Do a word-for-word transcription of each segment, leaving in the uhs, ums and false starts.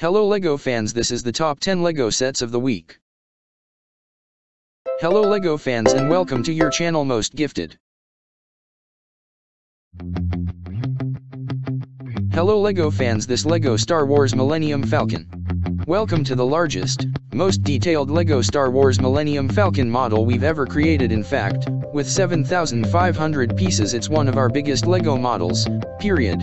Hello LEGO fans, this is the top ten LEGO sets of the week. Hello LEGO fans and welcome to your channel Most Gifted. Hello LEGO fans, this LEGO Star Wars Millennium Falcon. Welcome to the largest, most detailed LEGO Star Wars Millennium Falcon model we've ever created. In fact, with seven thousand five hundred pieces it's one of our biggest LEGO models, period.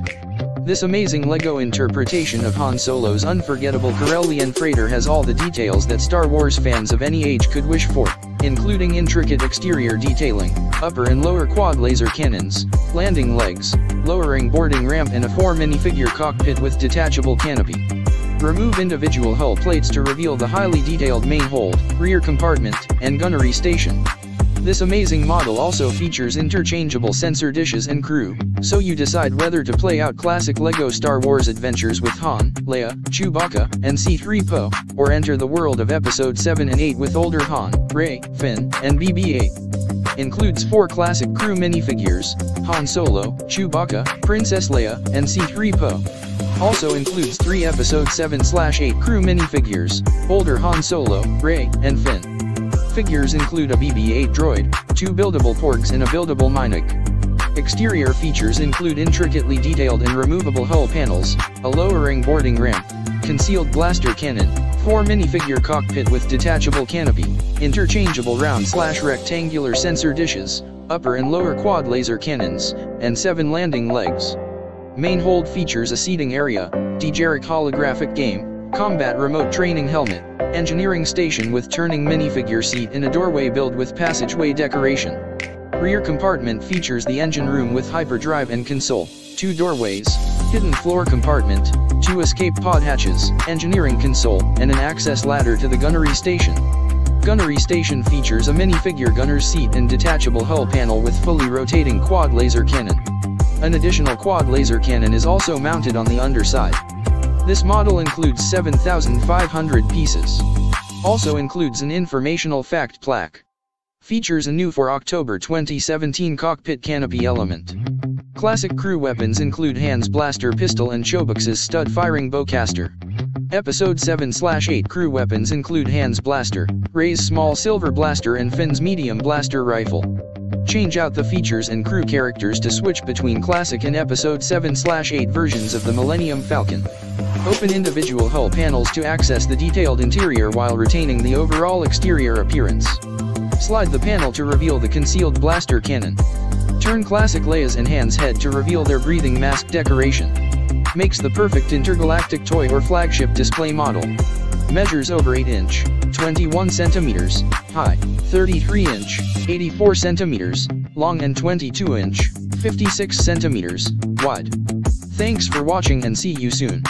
This amazing LEGO interpretation of Han Solo's unforgettable Corellian freighter has all the details that Star Wars fans of any age could wish for, including intricate exterior detailing, upper and lower quad laser cannons, landing legs, lowering boarding ramp and a four minifigure cockpit with detachable canopy. Remove individual hull plates to reveal the highly detailed main hold, rear compartment, and gunnery station. This amazing model also features interchangeable sensor dishes and crew, so you decide whether to play out classic LEGO Star Wars adventures with Han, Leia, Chewbacca, and C three P O, or enter the world of Episode seven and eight with older Han, Rey, Finn, and B B eight. Includes four classic crew minifigures, Han Solo, Chewbacca, Princess Leia, and C three P O. Also includes three Episode seven slash eight crew minifigures, older Han Solo, Rey, and Finn. Figures include a B B eight droid, two buildable Porgs and a buildable Minik. Exterior features include intricately detailed and removable hull panels, a lowering boarding ramp, concealed blaster cannon, four minifigure cockpit with detachable canopy, interchangeable round-slash-rectangular sensor dishes, upper and lower quad laser cannons, and seven landing legs. Main hold features a seating area, Dejarik holographic game, combat remote training helmet, engineering station with turning minifigure seat in a doorway built with passageway decoration. Rear compartment features the engine room with hyperdrive and console, two doorways, hidden floor compartment, two escape pod hatches, engineering console, and an access ladder to the gunnery station. Gunnery station features a minifigure gunner's seat and detachable hull panel with fully rotating quad laser cannon. An additional quad laser cannon is also mounted on the underside. This model includes seven thousand five hundred pieces. Also includes an informational fact plaque. Features a new four October twenty seventeen cockpit canopy element. Classic crew weapons include Han's blaster pistol and Chewbacca's stud firing bowcaster. Episode seven slash eight crew weapons include Han's blaster, Rey's small silver blaster and Finn's medium blaster rifle. Change out the features and crew characters to switch between classic and Episode seven slash eight versions of the Millennium Falcon. Open individual hull panels to access the detailed interior while retaining the overall exterior appearance. Slide the panel to reveal the concealed blaster cannon. Turn classic Leia's and Han's head to reveal their breathing mask decoration. Makes the perfect intergalactic toy or flagship display model. Measures over eight inch, twenty-one centimeters, high, thirty-three inch, eighty-four centimeters, long and twenty-two inch, fifty-six centimeters, wide. Thanks for watching and see you soon.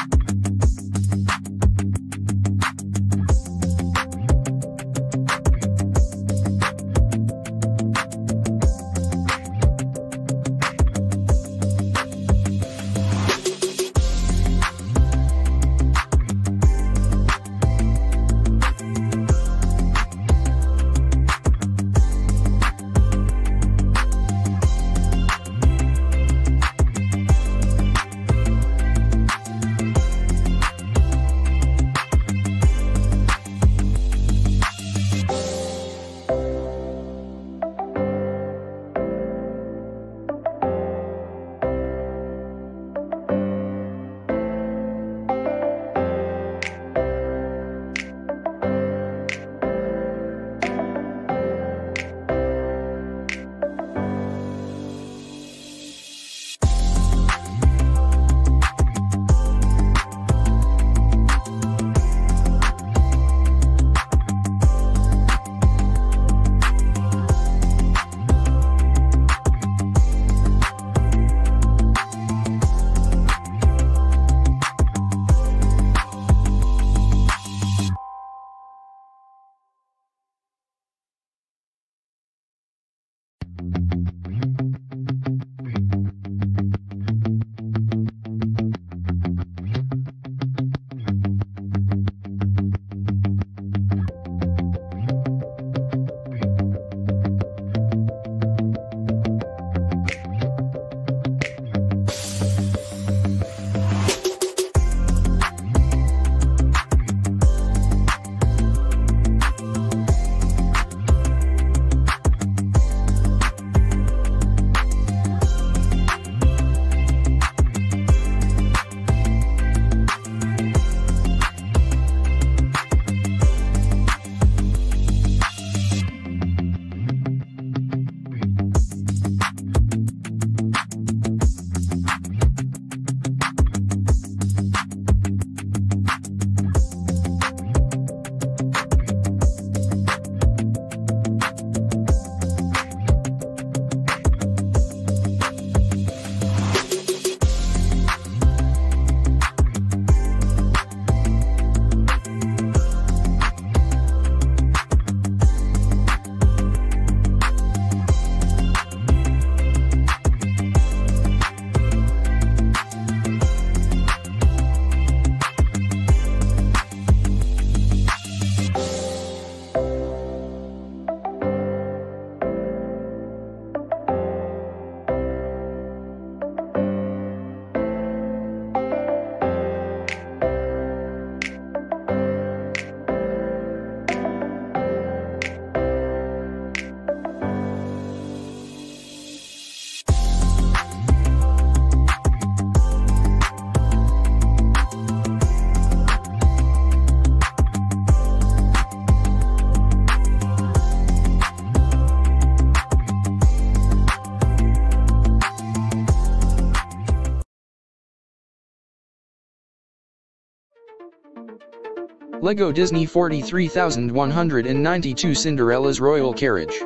Lego Disney forty-three thousand one hundred ninety-two Cinderella's Royal Carriage.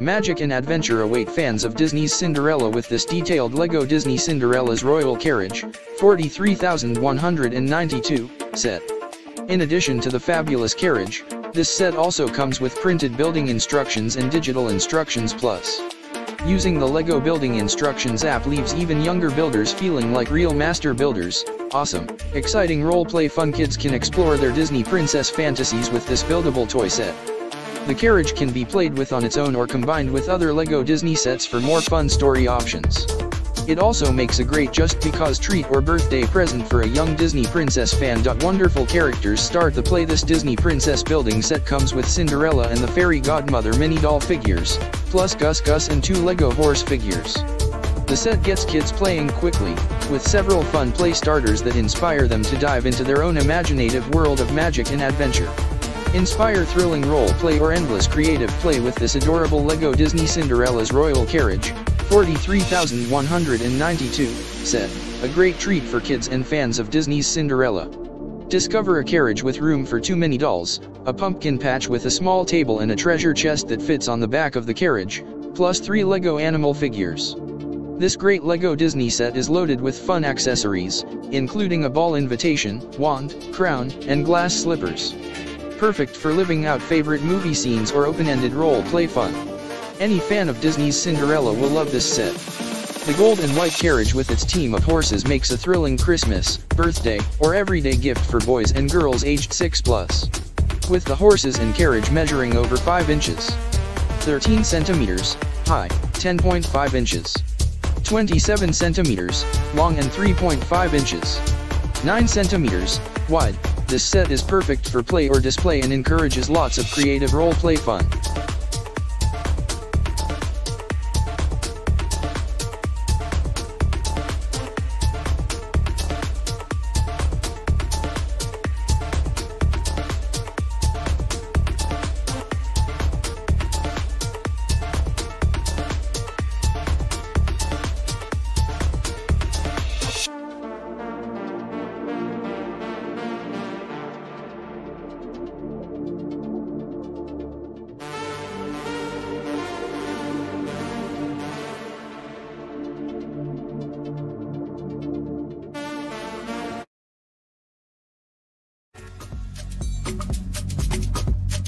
Magic and adventure await fans of Disney's Cinderella with this detailed Lego Disney Cinderella's Royal Carriage, forty-three thousand one hundred ninety-two, set. In addition to the fabulous carriage, this set also comes with printed building instructions and digital instructions plus. Using the Lego Building Instructions app leaves even younger builders feeling like real master builders. Awesome, exciting role-play fun. Kids can explore their Disney princess fantasies with this buildable toy set. The carriage can be played with on its own or combined with other Lego Disney sets for more fun story options. It also makes a great just-because treat or birthday present for a young Disney princess fan. Wonderful characters start the play. This Disney princess building set comes with Cinderella and the fairy godmother mini doll figures, plus Gus Gus and two Lego horse figures. The set gets kids playing quickly, with several fun play starters that inspire them to dive into their own imaginative world of magic and adventure. Inspire thrilling role play or endless creative play with this adorable Lego Disney Cinderella's Royal Carriage, forty-three thousand one hundred ninety-two, set, a great treat for kids and fans of Disney's Cinderella. Discover a carriage with room for two mini dolls, a pumpkin patch with a small table and a treasure chest that fits on the back of the carriage, plus three Lego animal figures. This great Lego Disney set is loaded with fun accessories, including a ball invitation, wand, crown, and glass slippers. Perfect for living out favorite movie scenes or open-ended role-play fun. Any fan of Disney's Cinderella will love this set. The gold and white carriage with its team of horses makes a thrilling Christmas, birthday, or everyday gift for boys and girls aged six plus. With the horses and carriage measuring over five inches, thirteen centimeters, high, ten point five inches, twenty-seven centimeters, long and three point five inches, nine centimeters, wide, this set is perfect for play or display and encourages lots of creative role-play fun.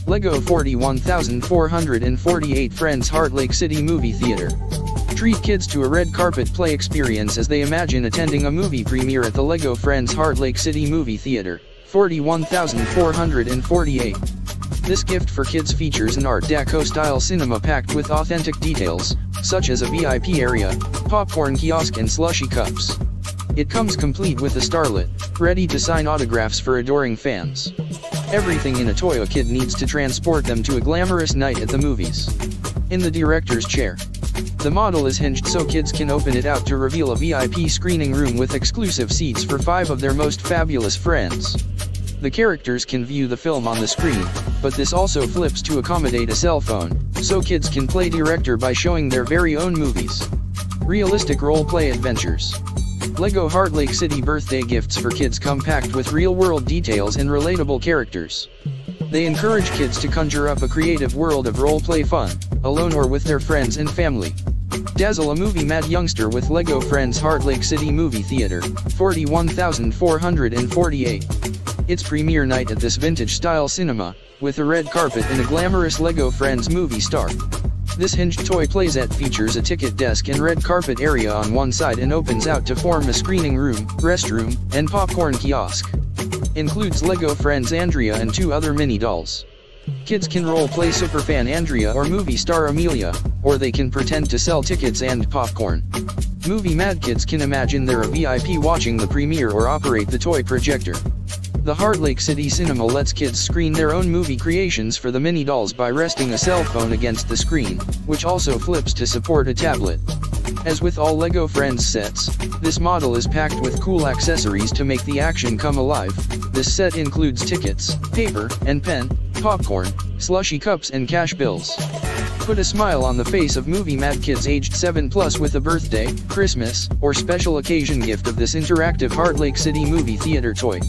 Lego forty-one thousand four hundred forty-eight Friends Heartlake City Movie Theater. Treat kids to a red carpet play experience as they imagine attending a movie premiere at the Lego Friends Heartlake City Movie Theater, forty-one thousand four hundred forty-eight. This gift for kids features an Art Deco-style cinema packed with authentic details, such as a V I P area, popcorn kiosk and slushy cups. It comes complete with a starlet, ready to sign autographs for adoring fans. Everything in a toy a kid needs to transport them to a glamorous night at the movies. In the director's chair. The model is hinged so kids can open it out to reveal a V I P screening room with exclusive seats for five of their most fabulous friends. The characters can view the film on the screen, but this also flips to accommodate a cell phone, so kids can play director by showing their very own movies. Realistic role-play adventures. Lego Heartlake City birthday gifts for kids come packed with real-world details and relatable characters. They encourage kids to conjure up a creative world of role-play fun, alone or with their friends and family. Dazzle a movie-mad youngster with Lego Friends Heartlake City Movie Theater, forty-one thousand four hundred forty-eight. It's premiere night at this vintage-style cinema, with a red carpet and a glamorous Lego Friends movie star. This hinged toy playset features a ticket desk and red carpet area on one side and opens out to form a screening room, restroom, and popcorn kiosk. Includes Lego Friends Andrea and two other mini dolls. Kids can role-play superfan Andrea or movie star Amelia, or they can pretend to sell tickets and popcorn. Movie mad kids can imagine they're a V I P watching the premiere or operate the toy projector. The Heartlake City Cinema lets kids screen their own movie creations for the mini dolls by resting a cell phone against the screen, which also flips to support a tablet. As with all Lego Friends sets, this model is packed with cool accessories to make the action come alive. This set includes tickets, paper and pen, popcorn, slushy cups and cash bills. Put a smile on the face of movie mad kids aged seven plus with a birthday, Christmas, or special occasion gift of this interactive Heartlake City Movie Theater toy.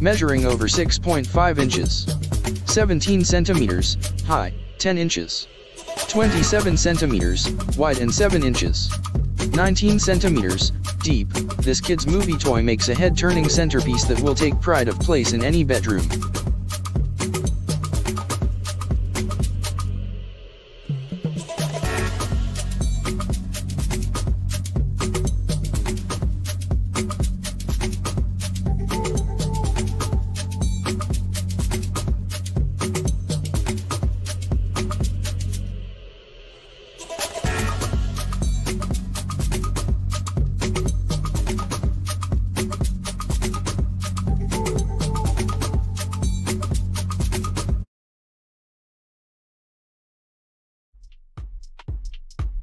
measuring over six point five inches, seventeen centimeters high, ten inches, twenty-seven centimeters wide and seven inches, nineteen centimeters deep. This kid's movie toy makes a head-turning centerpiece that will take pride of place in any bedroom.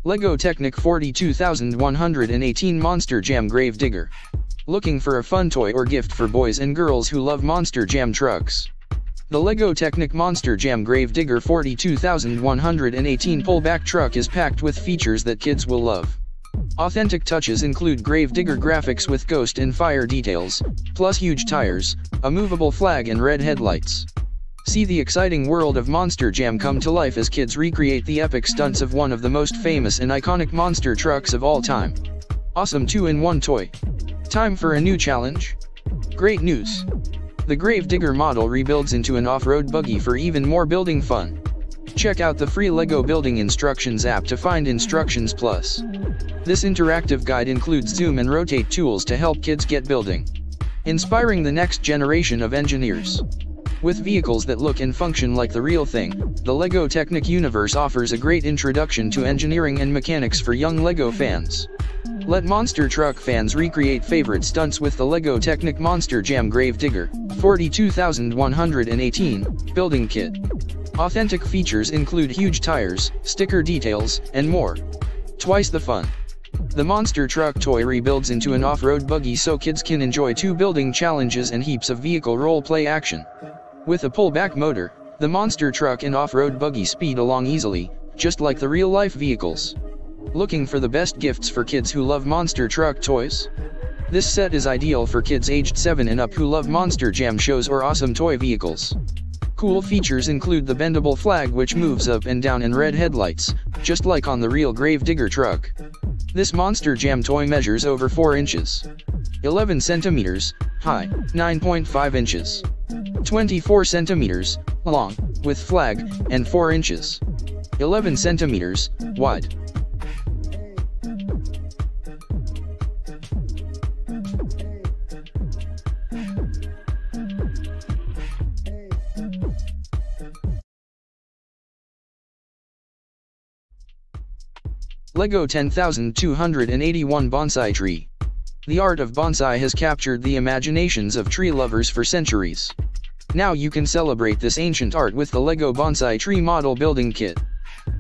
LEGO Technic forty-two thousand one hundred eighteen Monster Jam Grave Digger. Looking for a fun toy or gift for boys and girls who love Monster Jam trucks? The LEGO Technic Monster Jam Grave Digger forty-two thousand one hundred eighteen pullback truck is packed with features that kids will love. Authentic touches include Grave Digger graphics with ghost and fire details, plus huge tires, a movable flag and red headlights. See the exciting world of Monster Jam come to life as kids recreate the epic stunts of one of the most famous and iconic monster trucks of all time. Awesome two in one toy. Time for a new challenge? Great news! The Grave Digger model rebuilds into an off-road buggy for even more building fun. Check out the free LEGO Building Instructions app to find Instructions Plus. This interactive guide includes zoom and rotate tools to help kids get building. Inspiring the next generation of engineers. With vehicles that look and function like the real thing, the LEGO Technic universe offers a great introduction to engineering and mechanics for young LEGO fans. Let monster truck fans recreate favorite stunts with the LEGO Technic Monster Jam Grave Digger forty-two thousand one hundred eighteen Building Kit. Authentic features include huge tires, sticker details, and more. Twice the fun. The monster truck toy rebuilds into an off-road buggy so kids can enjoy two building challenges and heaps of vehicle role-play action. With a pullback motor, the monster truck and off-road buggy speed along easily, just like the real-life vehicles. Looking for the best gifts for kids who love monster truck toys? This set is ideal for kids aged seven and up who love Monster Jam shows or awesome toy vehicles. Cool features include the bendable flag which moves up and down and red headlights, just like on the real Grave Digger truck. This Monster Jam toy measures over four inches, eleven centimeters high, nine point five inches. twenty-four centimeters long, with flag, and four inches, eleven centimeters wide. LEGO ten thousand two hundred eighty-one Bonsai Tree. The art of bonsai has captured the imaginations of tree lovers for centuries. Now you can celebrate this ancient art with the LEGO Bonsai Tree Model Building Kit.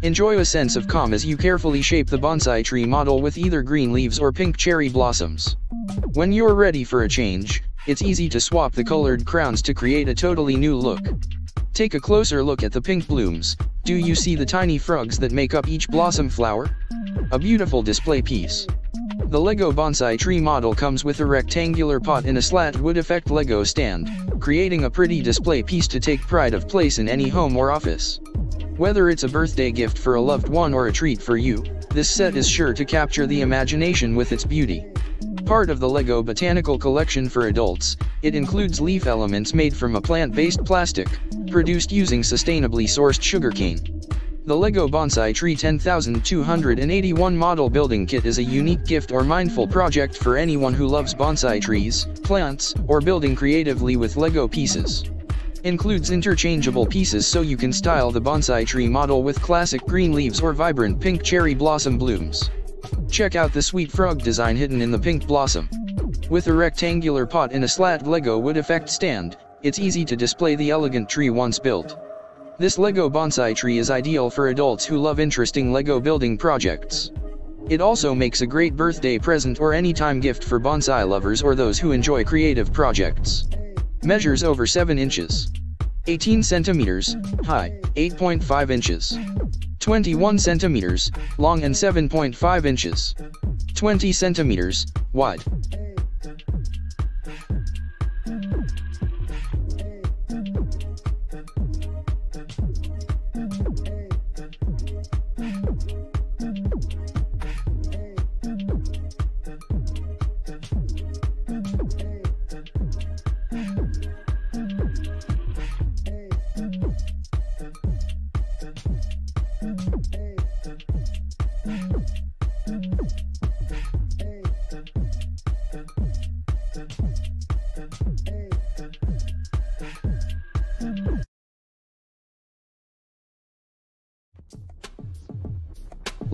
Enjoy a sense of calm as you carefully shape the bonsai tree model with either green leaves or pink cherry blossoms. When you're ready for a change, it's easy to swap the colored crowns to create a totally new look. Take a closer look at the pink blooms. Do you see the tiny frogs that make up each blossom flower? A beautiful display piece. The LEGO Bonsai Tree model comes with a rectangular pot and a slat wood effect LEGO stand, creating a pretty display piece to take pride of place in any home or office. Whether it's a birthday gift for a loved one or a treat for you, this set is sure to capture the imagination with its beauty. Part of the LEGO Botanical Collection for adults, it includes leaf elements made from a plant-based plastic, produced using sustainably sourced sugarcane. The LEGO Bonsai Tree ten thousand two hundred eighty-one Model Building Kit is a unique gift or mindful project for anyone who loves bonsai trees, plants, or building creatively with LEGO pieces. Includes interchangeable pieces so you can style the bonsai tree model with classic green leaves or vibrant pink cherry blossom blooms. Check out the sweet frog design hidden in the pink blossom. With a rectangular pot and a slat LEGO wood effect stand, it's easy to display the elegant tree once built. This LEGO Bonsai Tree is ideal for adults who love interesting LEGO building projects. It also makes a great birthday present or anytime gift for bonsai lovers or those who enjoy creative projects. Measures over seven inches, eighteen centimeters high, eight point five inches, twenty-one centimeters long and seven point five inches, twenty centimeters wide.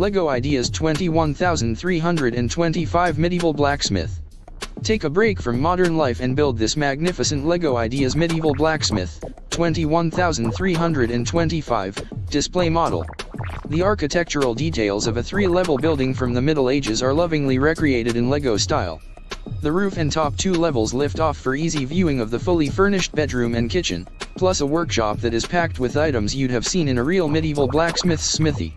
Lego Ideas twenty-one thousand three hundred twenty-five Medieval Blacksmith. Take a break from modern life and build this magnificent Lego Ideas Medieval Blacksmith, twenty-one thousand three hundred twenty-five, display model. The architectural details of a three-level building from the Middle Ages are lovingly recreated in Lego style. The roof and top two levels lift off for easy viewing of the fully furnished bedroom and kitchen, plus a workshop that is packed with items you'd have seen in a real medieval blacksmith's smithy.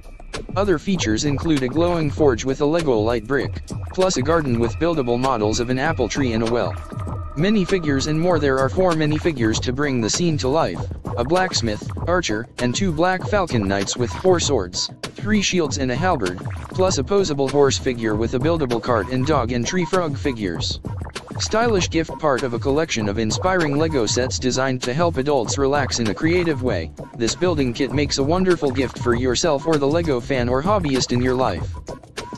Other features include a glowing forge with a Lego light brick, plus a garden with buildable models of an apple tree and a well. Minifigures and more. There are four minifigures to bring the scene to life: a blacksmith, archer, and two black falcon knights with four swords, three shields and a halberd, plus a posable horse figure with a buildable cart and dog and tree frog figures. Stylish gift, part of a collection of inspiring Lego sets designed to help adults relax in a creative way. This building kit makes a wonderful gift for yourself or the Lego fan or hobbyist in your life.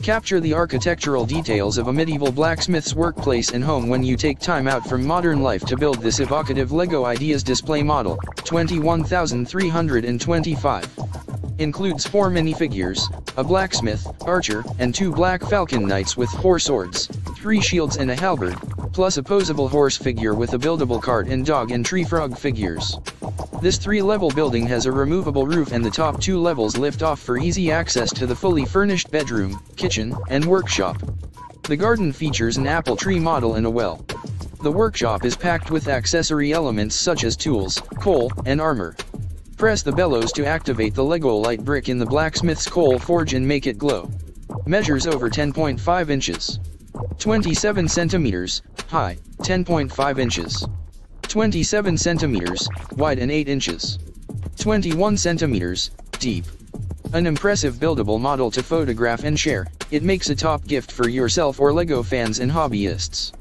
Capture the architectural details of a medieval blacksmith's workplace and home when you take time out from modern life to build this evocative Lego Ideas display model, twenty-one thousand three hundred twenty-five. Includes four minifigures, a blacksmith, archer, and two black falcon knights with four swords, three shields and a halberd, plus a posable horse figure with a buildable cart and dog and tree frog figures. This three-level building has a removable roof and the top two levels lift off for easy access to the fully furnished bedroom, kitchen, and workshop. The garden features an apple tree model and a well. The workshop is packed with accessory elements such as tools, coal, and armor. Press the bellows to activate the Lego light brick in the blacksmith's coal forge and make it glow. Measures over ten point five inches. twenty-seven centimeters, high, ten point five inches. twenty-seven centimeters, wide and eight inches. twenty-one centimeters, deep. An impressive buildable model to photograph and share. It makes a top gift for yourself or Lego fans and hobbyists.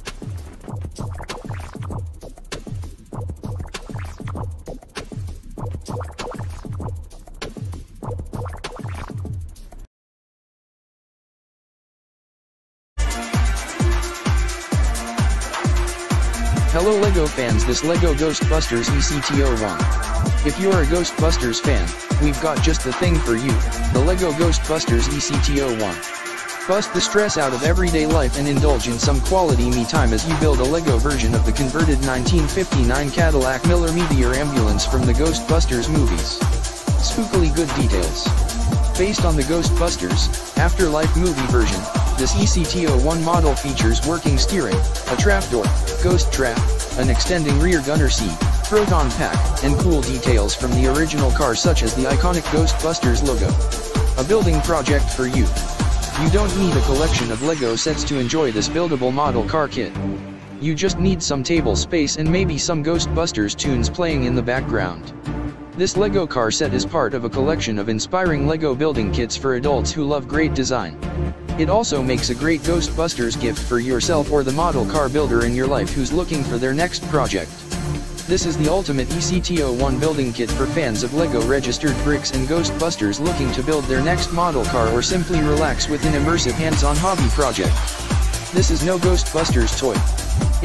Hello Lego fans, this Lego Ghostbusters E C T O one. If you're a Ghostbusters fan, we've got just the thing for you, the Lego Ghostbusters E C T O one. Bust the stress out of everyday life and indulge in some quality me time as you build a Lego version of the converted nineteen fifty-nine Cadillac Miller Meteor ambulance from the Ghostbusters movies. Spookily good details. Based on the Ghostbusters Afterlife movie version, this E C T O one model features working steering, a trapdoor, ghost trap, an extending rear gunner seat, proton pack, and cool details from the original car such as the iconic Ghostbusters logo. A building project for you. You don't need a collection of Lego sets to enjoy this buildable model car kit. You just need some table space and maybe some Ghostbusters tunes playing in the background. This Lego car set is part of a collection of inspiring Lego building kits for adults who love great design. It also makes a great Ghostbusters gift for yourself or the model car builder in your life who's looking for their next project. This is the ultimate E C T O one building kit for fans of Lego registered bricks and Ghostbusters looking to build their next model car or simply relax with an immersive hands-on hobby project. This is no Ghostbusters toy.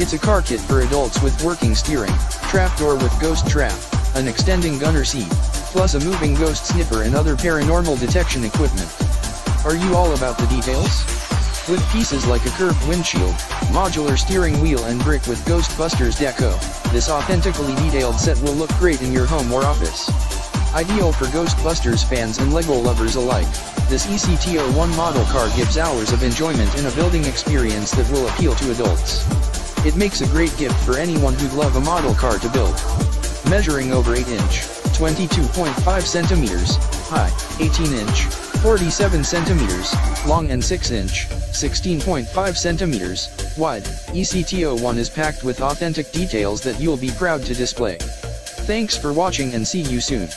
It's a car kit for adults with working steering, trapdoor with ghost trap, an extending gunner seat, plus a moving ghost sniffer and other paranormal detection equipment. Are you all about the details? With pieces like a curved windshield, modular steering wheel and brick with Ghostbusters deco, this authentically detailed set will look great in your home or office. Ideal for Ghostbusters fans and Lego lovers alike, this E C T O one model car gives hours of enjoyment in a building experience that will appeal to adults. It makes a great gift for anyone who'd love a model car to build. Measuring over eight inch, twenty-two point five centimeters, high, eighteen inch, forty-seven centimeters, long and six inch, sixteen point five centimeters, wide, E C T O one is packed with authentic details that you'll be proud to display. Thanks for watching and see you soon.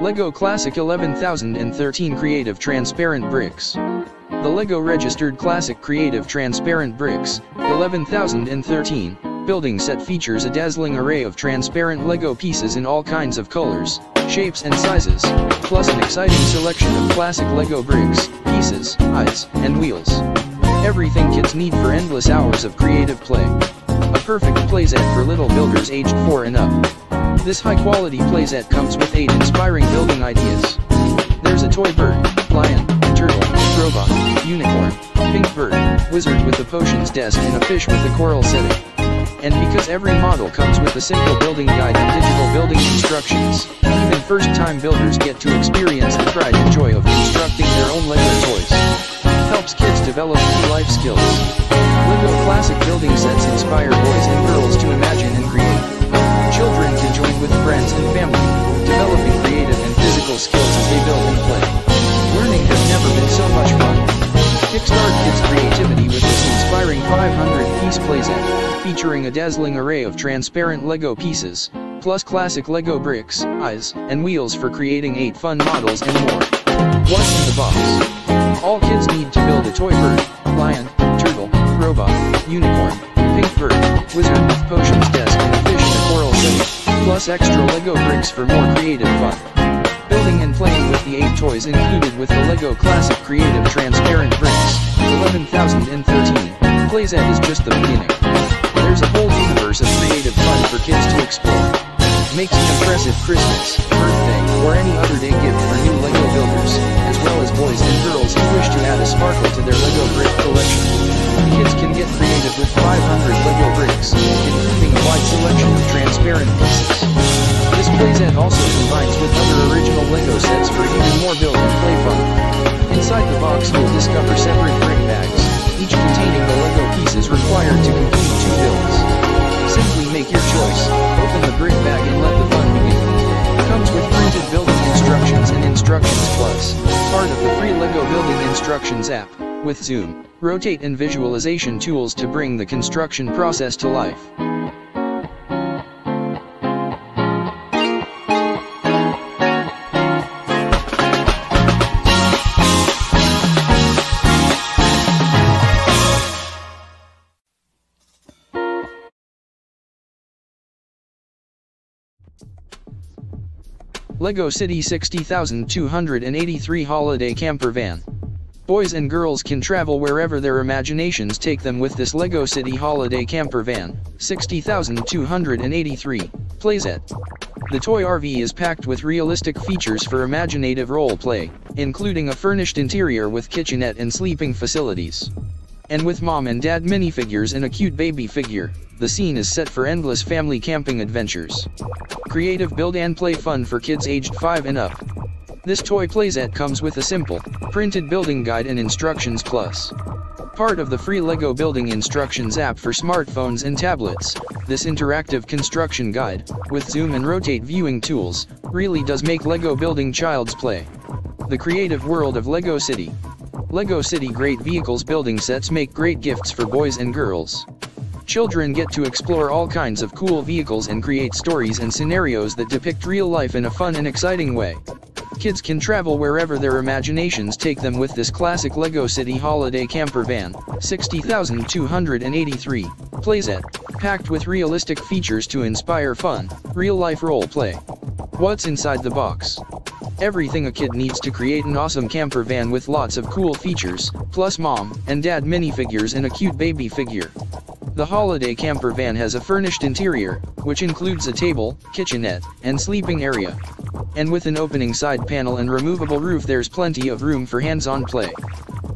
LEGO Classic eleven thousand thirteen Creative Transparent Bricks. The LEGO Registered Classic Creative Transparent Bricks, eleven thousand thirteen, building set features a dazzling array of transparent LEGO pieces in all kinds of colors, shapes and sizes, plus an exciting selection of classic LEGO bricks, pieces, eyes, and wheels. Everything kids need for endless hours of creative play. A perfect playset for little builders aged four and up. This high-quality playset comes with eight inspiring building ideas. There's a toy bird, lion, turtle, robot, unicorn, pink bird, wizard with a potions desk and a fish with a coral setting. And because every model comes with a simple building guide and digital building instructions, even first-time builders get to experience the pride and joy of constructing their own LEGO toys. Helps kids develop new life skills. LEGO Classic building sets inspire boys and girls to imagine and create. Children can join with friends and family, developing creative and physical skills as they build and play. Learning has never been so much fun. Kickstart kids' creativity with this inspiring five hundred piece playset, featuring a dazzling array of transparent LEGO pieces, plus classic LEGO bricks, eyes, and wheels for creating eight fun models and more. What's in the box? All kids need to build a toy bird, lion, turtle, robot, unicorn, pink bird, wizard with potions desk and a fish in a coral setting, plus extra LEGO bricks for more creative fun. Building and playing with the eight toys included with the LEGO Classic Creative Transparent Bricks, eleven thousand thirteen, playset is just the beginning. There's a whole universe of creative fun for kids to explore. Makes an impressive Christmas, birthday, or any other day gift for new LEGO builders, as well as boys and girls who wish to add a sparkle to their LEGO brick collection. Kids can get creative with five hundred LEGO bricks, including a wide selection of transparent pieces. This playset also combines with other original LEGO sets for even more build and play fun. Inside the box you'll discover separate brick bags, each containing the LEGO pieces required to complete two builds. Simply make your choice, open the brick bag and let the fun begin. Comes with printed building instructions and Instructions Plus, part of the free LEGO Building Instructions app, with zoom, rotate and visualization tools to bring the construction process to life. LEGO City sixty thousand two hundred eighty-three Holiday Camper Van. Boys and girls can travel wherever their imaginations take them with this LEGO City Holiday Camper Van, sixty thousand two hundred eighty-three, playset. The toy R V is packed with realistic features for imaginative role play, including a furnished interior with kitchenette and sleeping facilities. And with mom and dad minifigures and a cute baby figure, the scene is set for endless family camping adventures. Creative build and play fun for kids aged five and up. This toy playset comes with a simple, printed building guide and Instructions Plus. Part of the free LEGO Building Instructions app for smartphones and tablets, this interactive construction guide, with zoom and rotate viewing tools, really does make LEGO building child's play. The creative world of LEGO City. LEGO City Great Vehicles building sets make great gifts for boys and girls. Children get to explore all kinds of cool vehicles and create stories and scenarios that depict real life in a fun and exciting way. Kids can travel wherever their imaginations take them with this classic LEGO City Holiday Camper Van, sixty thousand two hundred eighty-three, playset, packed with realistic features to inspire fun, real-life role play. What's inside the box? Everything a kid needs to create an awesome camper van with lots of cool features, plus mom and dad minifigures and a cute baby figure. The Holiday Camper Van has a furnished interior, which includes a table, kitchenette, and sleeping area. And with an opening side panel and removable roof, there's plenty of room for hands-on play.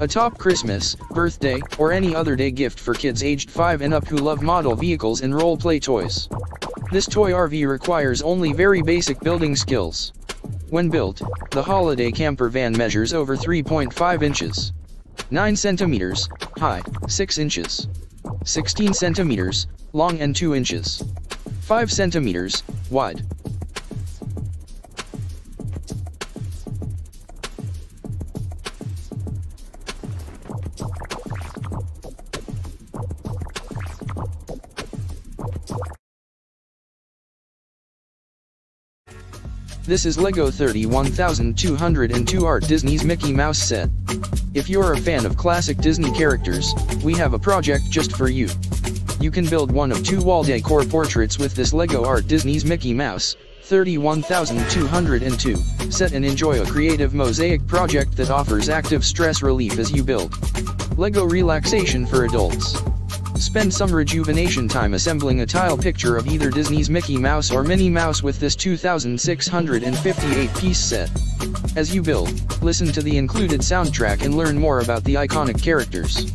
A top Christmas, birthday, or any other day gift for kids aged five and up who love model vehicles and role-play toys. This toy R V requires only very basic building skills. When built, the Holiday Camper Van measures over three point five inches, nine centimeters, high, six inches, sixteen centimeters, long and two inches, five centimeters, wide. This is LEGO thirty-one thousand two hundred two Art Disney's Mickey Mouse set. If you're a fan of classic Disney characters, we have a project just for you. You can build one of two wall decor portraits with this LEGO Art Disney's Mickey Mouse, thirty-one thousand two hundred two, set and enjoy a creative mosaic project that offers active stress relief as you build. LEGO relaxation for adults. Spend some rejuvenation time assembling a tile picture of either Disney's Mickey Mouse or Minnie Mouse with this two thousand six hundred fifty-eight piece set. As you build, listen to the included soundtrack and learn more about the iconic characters.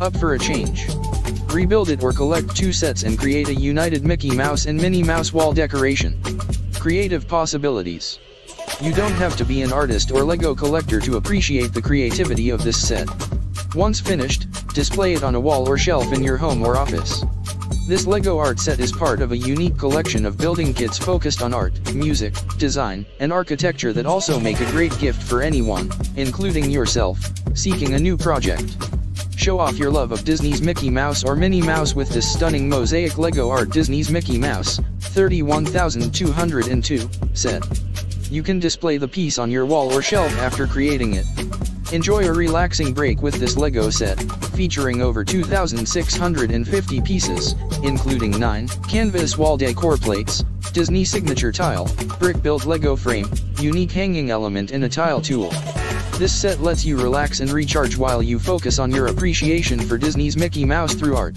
Up for a change. Rebuild it or collect two sets and create a united Mickey Mouse and Minnie Mouse wall decoration. Creative possibilities. You don't have to be an artist or LEGO collector to appreciate the creativity of this set. Once finished, display it on a wall or shelf in your home or office. This LEGO art set is part of a unique collection of building kits focused on art, music, design, and architecture that also make a great gift for anyone, including yourself, seeking a new project. Show off your love of Disney's Mickey Mouse or Minnie Mouse with this stunning mosaic LEGO Art Disney's Mickey Mouse, thirty-one thousand two hundred two, set. You can display the piece on your wall or shelf after creating it. Enjoy a relaxing break with this LEGO set, featuring over two thousand six hundred fifty pieces, including nine canvas wall decor plates, Disney signature tile, brick-built LEGO frame, unique hanging element and a tile tool. This set lets you relax and recharge while you focus on your appreciation for Disney's Mickey Mouse through art.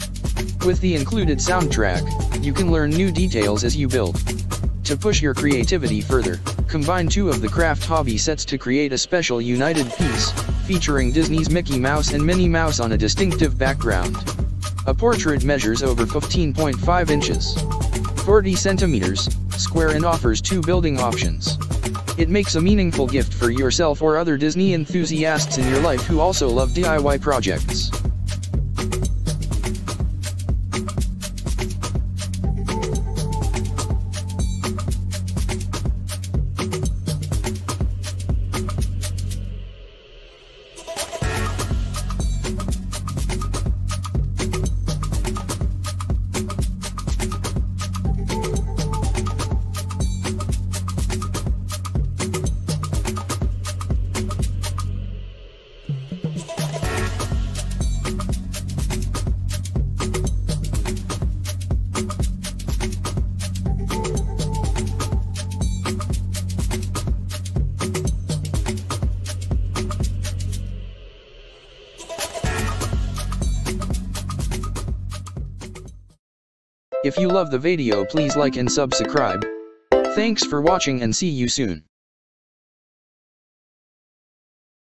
With the included soundtrack, you can learn new details as you build. To push your creativity further, combine two of the craft hobby sets to create a special united piece, featuring Disney's Mickey Mouse and Minnie Mouse on a distinctive background. A portrait measures over fifteen point five inches, forty centimeters, square and offers two building options. It makes a meaningful gift for yourself or other Disney enthusiasts in your life who also love D I Y projects. If you love the video, please like and subscribe. Thanks for watching and see you soon.